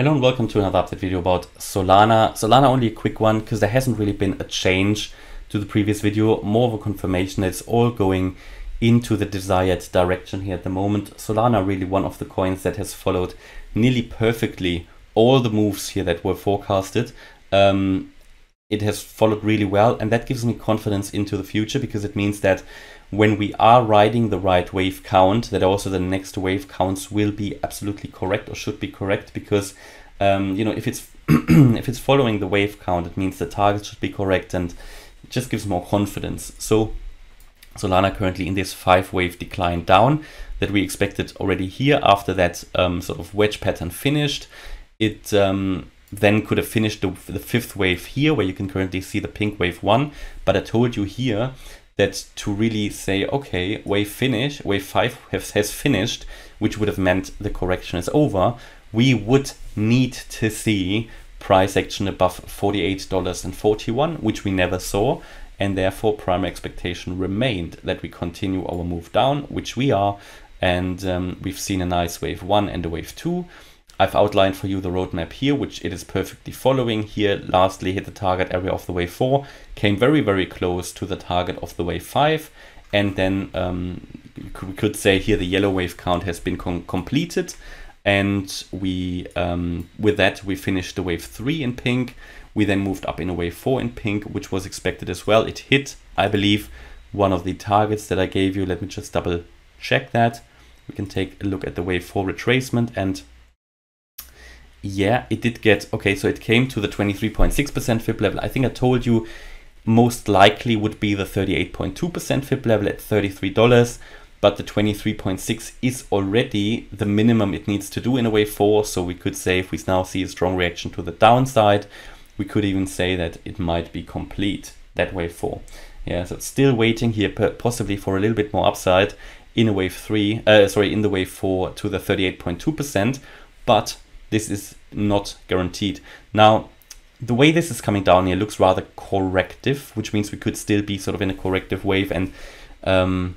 Hello and welcome to another update video about Solana. Solana, only a quick one because there hasn't really been a change to the previous video, more of a confirmation. It's all going into the desired direction here at the moment. Solana really one of the coins that has followed nearly perfectly all the moves here that were forecasted. It has followed really well, and that gives me confidence into the future because it means that when we are riding the right wave count, that also the next wave counts will be absolutely correct or should be correct, because you know, if it's if it's following the wave count, it means the target should be correct, and it just gives more confidence. So Solana currently in this 5-wave decline down that we expected already here after that sort of wedge pattern finished. It then could have finished the 5th wave here, where you can currently see the pink wave 1. But I told you here that to really say, okay, wave 5 has finished, which would have meant the correction is over, we would need to see price action above $48.41, which we never saw. And therefore, primary expectation remained that we continue our move down, which we are. And we've seen a nice wave 1 and a wave 2. I've outlined for you the roadmap here, which it is perfectly following here. Lastly, hit the target area of the wave 4, came very, very close to the target of the wave 5. And then we could say here the yellow wave count has been completed. And we, with that, we finished the wave 3 in pink. We then moved up in a wave 4 in pink, which was expected as well. It hit, I believe, one of the targets that I gave you. Let me just double check that. We can take a look at the wave 4 retracement, and yeah, it did get, okay, so it came to the 23.6% FIB level. I think I told you most likely would be the 38.2% FIB level at $33, but the 23.6 is already the minimum it needs to do in a wave 4. So we could say, if we now see a strong reaction to the downside, we could even say that it might be complete, that wave 4. Yeah, so it's still waiting here possibly for a little bit more upside in a wave 3, in the wave 4 to the 38.2%, but this is not guaranteed. Now, the way this is coming down here looks rather corrective, which means we could still be sort of in a corrective wave. And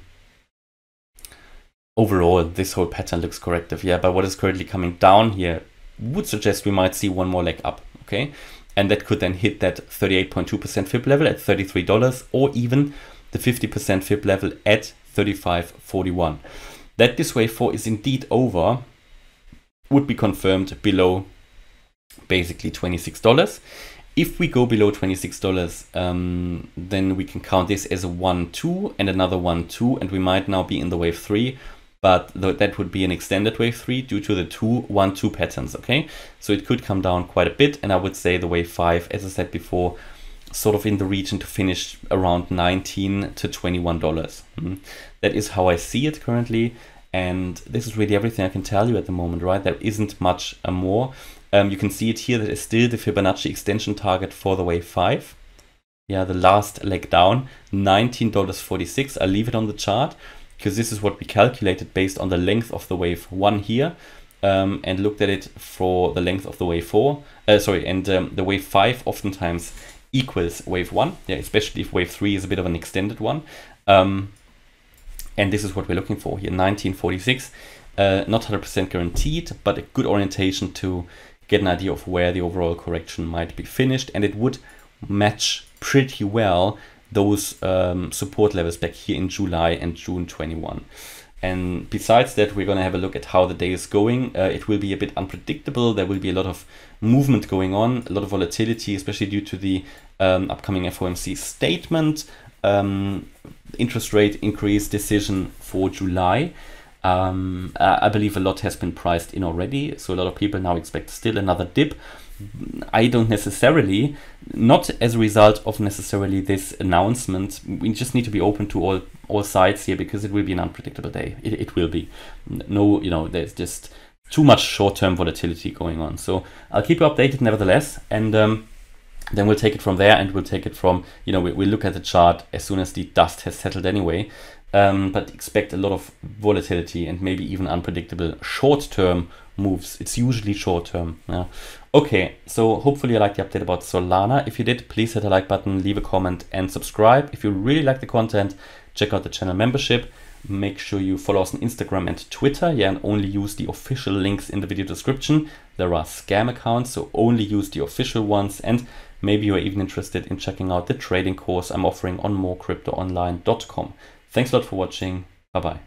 overall, this whole pattern looks corrective. Yeah, but what is currently coming down here would suggest we might see one more leg up. Okay, and that could then hit that 38.2% FIB level at $33, or even the 50% FIB level at $35.41. That this wave 4 is indeed over would be confirmed below basically $26. If we go below $26, then we can count this as a 1-2 and another 1-2, and we might now be in the wave 3, but that would be an extended wave 3 due to the 2-1-2 patterns, okay? So it could come down quite a bit, and I would say the wave 5, as I said before, sort of in the region to finish around $19 to $21. That is how I see it currently. And this is really everything I can tell you at the moment, right? There isn't much more. You can see it here. That is still the Fibonacci extension target for the wave 5. Yeah, the last leg down, $19.46. I'll leave it on the chart because this is what we calculated based on the length of the wave 1 here, and looked at it for the length of the wave 4. The wave 5 oftentimes equals wave 1, yeah, especially if wave 3 is a bit of an extended one. And this is what we're looking for here, 1946, not 100% guaranteed, but a good orientation to get an idea of where the overall correction might be finished. And it would match pretty well those support levels back here in July and June 21. And besides that, we're going to have a look at how the day is going. It will be a bit unpredictable. There will be a lot of movement going on, a lot of volatility, especially due to the upcoming FOMC statement. Interest rate increase decision for July. I believe a lot has been priced in already, so a lot of people now expect still another dip. I don't necessarily, not as a result of necessarily this announcement. We just need to be open to all sides here, because it will be an unpredictable day. It will be. No, you know, there's just too much short-term volatility going on. So I'll keep you updated nevertheless, and then we'll take it from there, and we'll take it from, you know, we'll look at the chart as soon as the dust has settled anyway, but expect a lot of volatility and maybe even unpredictable short-term moves. It's usually short-term. Yeah. Okay, so hopefully you liked the update about Solana. If you did, please hit the like button, leave a comment and subscribe. If you really like the content, check out the channel membership. make sure you follow us on Instagram and Twitter, yeah, and only use the official links in the video description. There are scam accounts, so only use the official ones. And maybe you are even interested in checking out the trading course I'm offering on morecryptoonline.com. Thanks a lot for watching. Bye-bye.